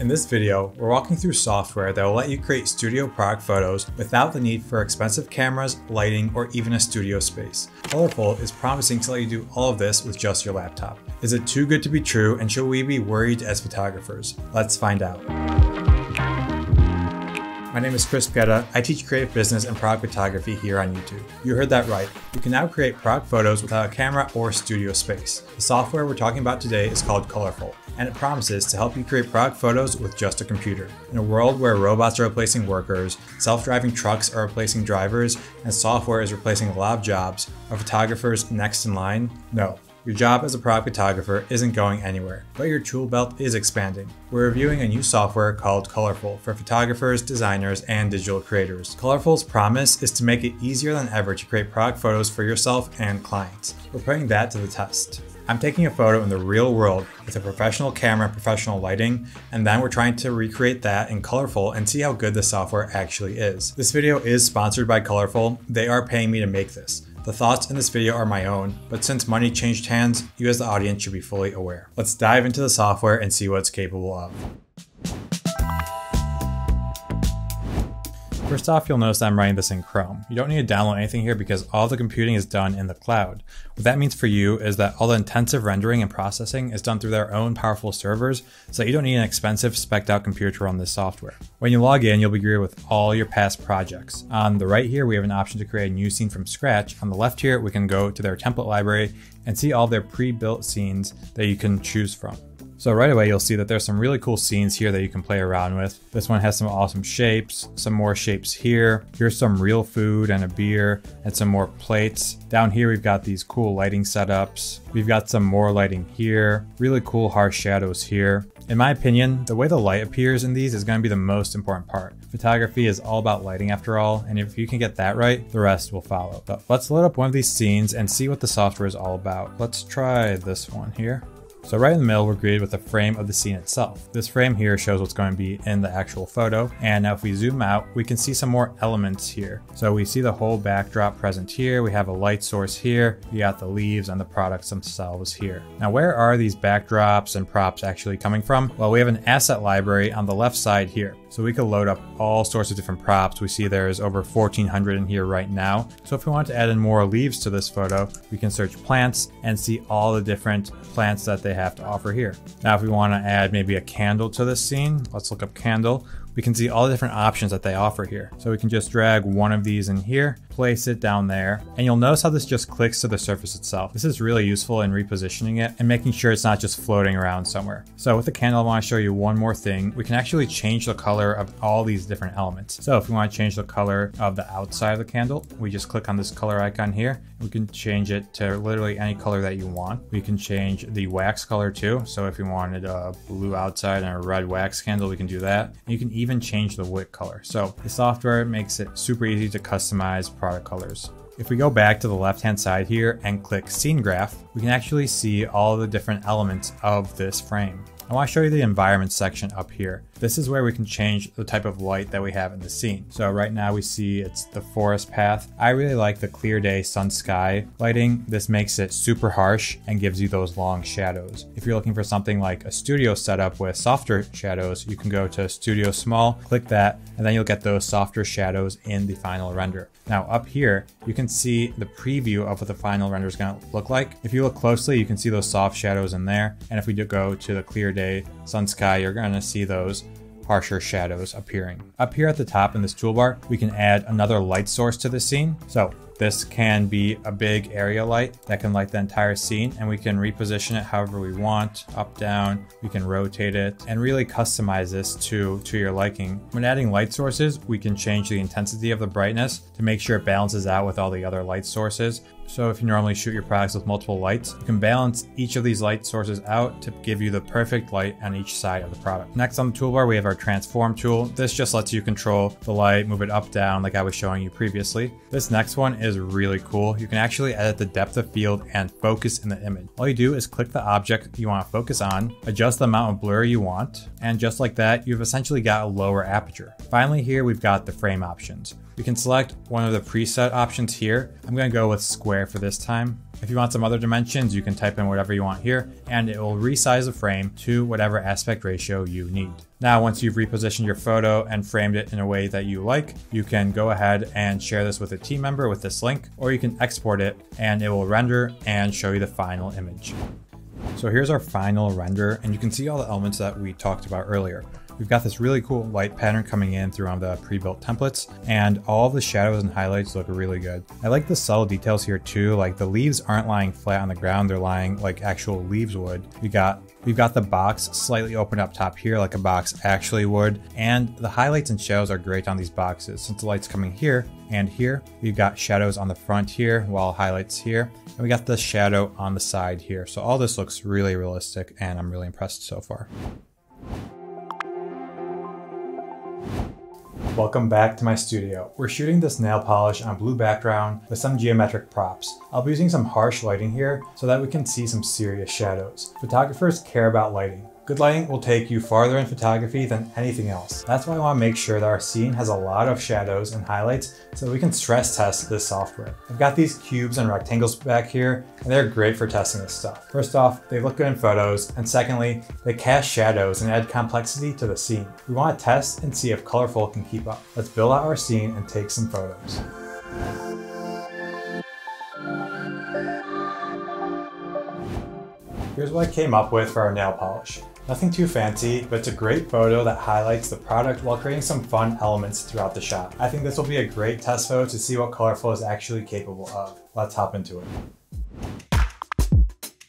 In this video, we're walking through software that will let you create studio product photos without the need for expensive cameras, lighting, or even a studio space. Colorful is promising to let you do all of this with just your laptop. Is it too good to be true, and should we be worried as photographers? Let's find out. My name is Chris Pieta. I teach creative business and product photography here on YouTube. You heard that right. You can now create product photos without a camera or studio space. The software we're talking about today is called Colorful, and it promises to help you create product photos with just a computer. In a world where robots are replacing workers, self-driving trucks are replacing drivers, and software is replacing a lot of jobs, are photographers next in line? No. Your job as a product photographer isn't going anywhere, but your tool belt is expanding. We're reviewing a new software called Colorful for photographers, designers, and digital creators. Colorful's promise is to make it easier than ever to create product photos for yourself and clients. We're putting that to the test. I'm taking a photo in the real world with a professional camera and professional lighting, and then we're trying to recreate that in Colorful and see how good the software actually is. This video is sponsored by Colorful. They are paying me to make this. The thoughts in this video are my own, but since money changed hands, you as the audience should be fully aware. Let's dive into the software and see what it's capable of. First off, you'll notice that I'm running this in Chrome. You don't need to download anything here because all the computing is done in the cloud. What that means for you is that all the intensive rendering and processing is done through their own powerful servers, so that you don't need an expensive, spec'd out computer to run this software. When you log in, you'll be greeted with all your past projects. On the right here, we have an option to create a new scene from scratch. On the left here, we can go to their template library and see all their pre-built scenes that you can choose from. So right away, you'll see that there's some really cool scenes here that you can play around with. This one has some awesome shapes, some more shapes here. Here's some real food and a beer and some more plates. Down here, we've got these cool lighting setups. We've got some more lighting here, really cool harsh shadows here. In my opinion, the way the light appears in these is going to be the most important part. Photography is all about lighting after all, and if you can get that right, the rest will follow. But let's load up one of these scenes and see what the software is all about. Let's try this one here. So right in the middle, we're greeted with the frame of the scene itself. This frame here shows what's going to be in the actual photo. And now if we zoom out, we can see some more elements here. So we see the whole backdrop present here. We have a light source here. We got the leaves and the products themselves here. Now, where are these backdrops and props actually coming from? Well, we have an asset library on the left side here. So we could load up all sorts of different props. We see there's over 1,400 in here right now. So if we want to add in more leaves to this photo, we can search plants and see all the different plants that they have to offer here. Now, if we want to add maybe a candle to this scene, let's look up candle. We can see all the different options that they offer here. So we can just drag one of these in here, place it down there, and you'll notice how this just clicks to the surface itself. This is really useful in repositioning it and making sure it's not just floating around somewhere. So with the candle, I want to show you one more thing. We can actually change the color of all these different elements. So if we want to change the color of the outside of the candle, we just click on this color icon here. We can change it to literally any color that you want. We can change the wax color too. So if we wanted a blue outside and a red wax candle, we can do that. You can even change the wick color. So the software makes it super easy to customize product colors. If we go back to the left-hand side here and click scene graph, we can actually see all the different elements of this frame. I want to show you the environment section up here. This is where we can change the type of light that we have in the scene. So right now we see it's the forest path. I really like the clear day sun sky lighting. This makes it super harsh and gives you those long shadows. If you're looking for something like a studio setup with softer shadows, you can go to studio small, click that, and then you'll get those softer shadows in the final render. Now up here, you can see the preview of what the final render is going to look like. If you look closely, you can see those soft shadows in there. And if we do go to the clear day sun sky, you're going to see those harsher shadows appearing. Up here at the top in this toolbar, we can add another light source to the scene. So this can be a big area light that can light the entire scene, and we can reposition it however we want, up, down. We can rotate it and really customize this to your liking. When adding light sources, we can change the intensity of the brightness to make sure it balances out with all the other light sources. So if you normally shoot your products with multiple lights, you can balance each of these light sources out to give you the perfect light on each side of the product. Next on the toolbar, we have our transform tool. This just lets you control the light, move it up, down, like I was showing you previously. This next one is really cool. You can actually edit the depth of field and focus in the image. All you do is click the object you want to focus on, adjust the amount of blur you want, and just like that, you've essentially got a lower aperture. Finally, here we've got the frame options. We can select one of the preset options here. I'm going to go with square for this time. If you want some other dimensions, you can type in whatever you want here, and it will resize the frame to whatever aspect ratio you need. Now, once you've repositioned your photo and framed it in a way that you like, you can go ahead and share this with a team member with this link, or you can export it and it will render and show you the final image. So here's our final render, and you can see all the elements that we talked about earlier. We've got this really cool light pattern coming in through one of the pre-built templates, and all the shadows and highlights look really good. I like the subtle details here too, like the leaves aren't lying flat on the ground, they're lying like actual leaves would. We've got the box slightly opened up top here like a box actually would, and the highlights and shadows are great on these boxes since the light's coming here and here. We've got shadows on the front here, while highlights here, and we got the shadow on the side here. So all this looks really realistic, and I'm really impressed so far. Welcome back to my studio. We're shooting this nail polish on a blue background with some geometric props. I'll be using some harsh lighting here so that we can see some serious shadows. Photographers care about lighting. Good lighting will take you farther in photography than anything else. That's why I want to make sure that our scene has a lot of shadows and highlights so that we can stress test this software. I've got these cubes and rectangles back here, and they're great for testing this stuff. First off, they look good in photos, and secondly, they cast shadows and add complexity to the scene. We want to test and see if Colorful can keep up. Let's build out our scene and take some photos. Here's what I came up with for our nail polish. Nothing too fancy, but it's a great photo that highlights the product while creating some fun elements throughout the shop. I think this will be a great test photo to see what Colorful is actually capable of. Let's hop into it.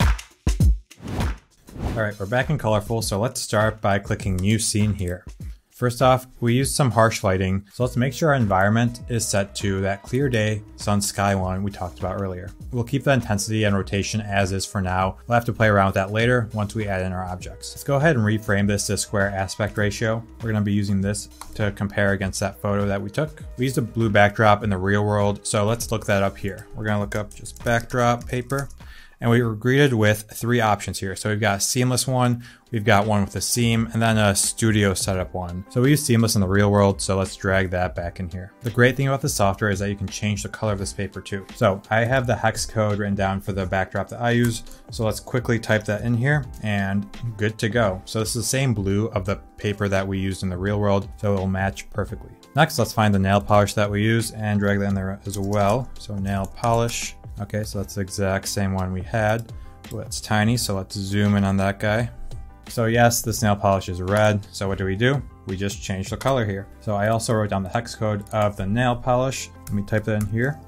All right, we're back in Colorful, so let's start by clicking New Scene here. First off, we used some harsh lighting, so let's make sure our environment is set to that clear day, sun sky one we talked about earlier. We'll keep the intensity and rotation as is for now. We'll have to play around with that later once we add in our objects. Let's go ahead and reframe this to square aspect ratio. We're gonna be using this to compare against that photo that we took. We used a blue backdrop in the real world, so let's look that up here. We're gonna look up just backdrop paper. And we were greeted with three options here. So we've got a seamless one, we've got one with a seam, and then a studio setup one. So we use seamless in the real world, so let's drag that back in here. The great thing about the software is that you can change the color of this paper too. So I have the hex code written down for the backdrop that I use. So let's quickly type that in here, and good to go. So this is the same blue of the paper that we used in the real world, so it'll match perfectly. Next, let's find the nail polish that we use and drag that in there as well. So nail polish. Okay, so that's the exact same one we had. Well, it's tiny, so let's zoom in on that guy. So yes, this nail polish is red. So what do? We just change the color here. So I also wrote down the hex code of the nail polish. Let me type that in here.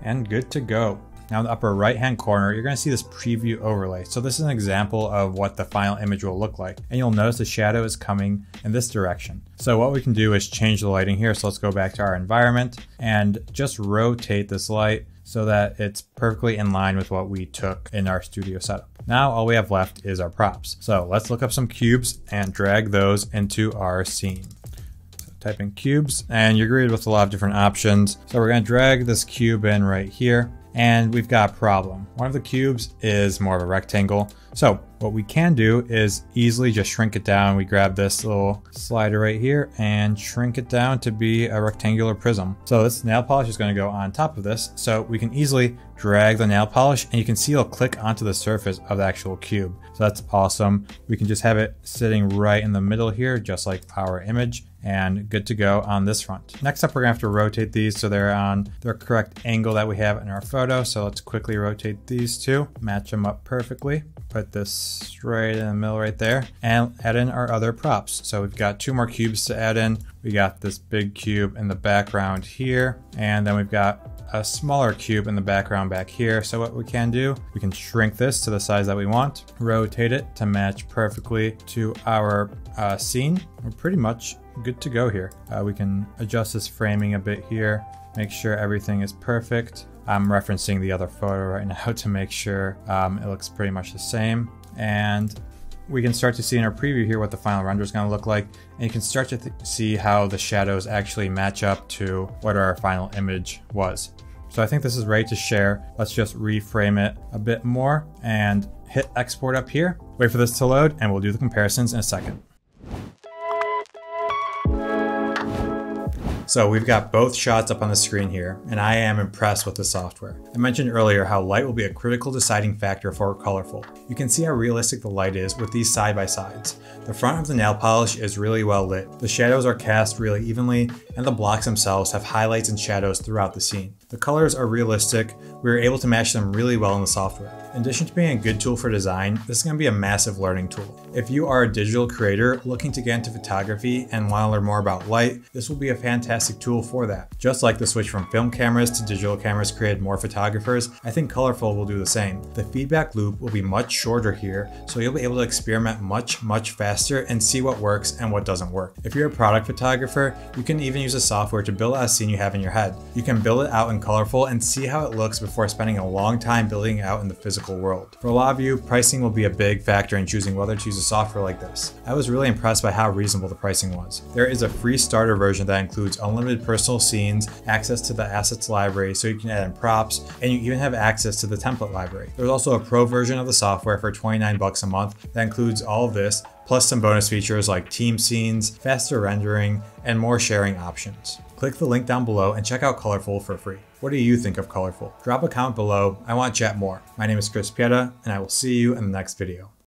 And good to go. Now in the upper right-hand corner, you're gonna see this preview overlay. So this is an example of what the final image will look like. And you'll notice the shadow is coming in this direction. So what we can do is change the lighting here. So let's go back to our environment and just rotate this light so that it's perfectly in line with what we took in our studio setup. Now all we have left is our props. So let's look up some cubes and drag those into our scene. Type in cubes, and you're greeted with a lot of different options. So we're gonna drag this cube in right here, and we've got a problem. One of the cubes is more of a rectangle. So what we can do is easily just shrink it down. We grab this little slider right here and shrink it down to be a rectangular prism. So this nail polish is gonna go on top of this. So we can easily drag the nail polish, and you can see it'll click onto the surface of the actual cube. So that's awesome. We can just have it sitting right in the middle here, just like our image, and good to go on this front. Next up, we're gonna have to rotate these so they're on the correct angle that we have in our photo. So let's quickly rotate these two, match them up perfectly. Put this right in the middle right there and add in our other props. So we've got two more cubes to add in. We got this big cube in the background here, and then we've got a smaller cube in the background back here. So what we can do, we can shrink this to the size that we want, rotate it to match perfectly to our scene. We're pretty much good to go here. We can adjust this framing a bit here, make sure everything is perfect. I'm referencing the other photo right now to make sure it looks pretty much the same. And we can start to see in our preview here what the final render is gonna look like. And you can start to see how the shadows actually match up to what our final image was. So I think this is ready to share. Let's just reframe it a bit more and hit export up here. Wait for this to load, and we'll do the comparisons in a second. So we've got both shots up on the screen here, and I am impressed with the software. I mentioned earlier how light will be a critical deciding factor for Colorful. You can see how realistic the light is with these side by sides. The front of the nail polish is really well lit. The shadows are cast really evenly, and the blocks themselves have highlights and shadows throughout the scene. The colors are realistic. We were able to match them really well in the software. In addition to being a good tool for design, this is going to be a massive learning tool. If you are a digital creator looking to get into photography and want to learn more about light, this will be a fantastic tool for that. Just like the switch from film cameras to digital cameras created more photographers, I think Colorful will do the same. The feedback loop will be much shorter here, so you'll be able to experiment much faster and see what works and what doesn't work. If you're a product photographer, you can even use the software to build out a scene you have in your head. You can build it out in Colorful and see how it looks before spending a long time building it out in the physical world. For a lot of you, pricing will be a big factor in choosing whether to use a software like this. I was really impressed by how reasonable the pricing was. There is a free starter version that includes unlimited personal scenes, access to the assets library so you can add in props, and you even have access to the template library. There's also a pro version of the software for $29 a month that includes all of this, plus some bonus features like team scenes, faster rendering, and more sharing options. Click the link down below and check out Colorful for free. What do you think of Colorful? Drop a comment below. I want to chat more. My name is Chris Pieta, and I will see you in the next video.